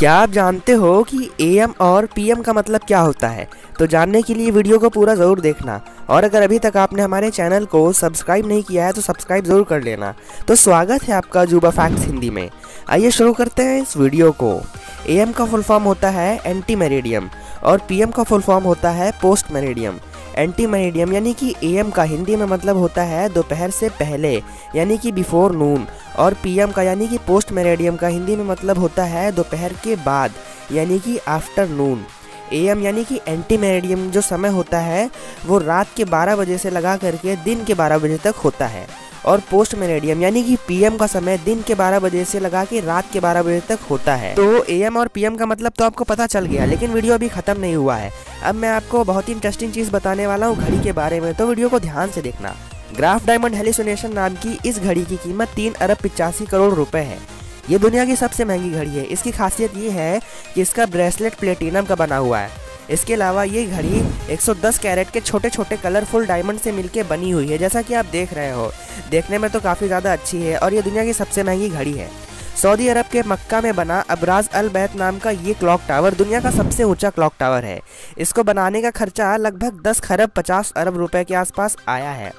क्या आप जानते हो कि AM और PM का मतलब क्या होता है? तो जानने के लिए वीडियो को पूरा ज़रूर देखना, और अगर अभी तक आपने हमारे चैनल को सब्सक्राइब नहीं किया है तो सब्सक्राइब ज़रूर कर लेना। तो स्वागत है आपका अजूबा फैक्ट्स हिंदी में। आइए शुरू करते हैं इस वीडियो को। AM का फुल फॉर्म होता है एंटी मेरिडियम और PM का फुल फॉर्म होता है पोस्ट मेरिडियम। एंटी मेरिडियम यानी कि AM का हिंदी में मतलब होता है दोपहर से पहले, यानी कि बिफोर नून, और PM का यानी कि पोस्ट मेरिडियम का हिंदी में मतलब होता है दोपहर के बाद, यानी कि आफ्टरनून। AM यानी कि एंटी मेरिडियम जो समय होता है वो रात के 12 बजे से लगा करके दिन के 12 बजे तक होता है, और पोस्ट मेरिडियम यानी कि PM का समय दिन के 12 बजे से लगा के रात के 12 बजे तक होता है। तो AM और PM का मतलब तो आपको पता चल गया, लेकिन वीडियो अभी ख़त्म नहीं हुआ है। अब मैं आपको बहुत ही इंटरेस्टिंग चीज़ बताने वाला हूँ घड़ी के बारे में, तो वीडियो को ध्यान से देखना। ग्राफ डायमंड हेल्यूसिनेशन नाम की इस घड़ी की कीमत 3 अरब 85 करोड़ रुपये है। ये दुनिया की सबसे महंगी घड़ी है। इसकी खासियत ये है कि इसका ब्रेसलेट प्लेटिनम का बना हुआ है। इसके अलावा ये घड़ी 110 कैरेट के छोटे छोटे कलरफुल डायमंड से मिलके बनी हुई है, जैसा कि आप देख रहे हो। देखने में तो काफ़ी ज़्यादा अच्छी है, और ये दुनिया की सबसे महंगी घड़ी है। सऊदी अरब के मक्का में बना अबराज अल बैत नाम का ये क्लॉक टावर दुनिया का सबसे ऊंचा क्लॉक टावर है। इसको बनाने का खर्चा लगभग 10 खरब 50 अरब रुपए के आसपास आया है।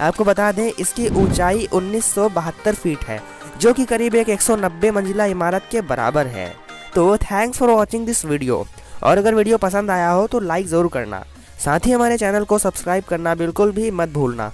आपको बता दें, इसकी ऊंचाई 1972 फीट है, जो कि करीब एक 190 मंजिला इमारत के बराबर है। तो thanks for watching this video, और अगर वीडियो पसंद आया हो तो लाइक ज़रूर करना, साथ ही हमारे चैनल को सब्सक्राइब करना बिल्कुल भी मत भूलना।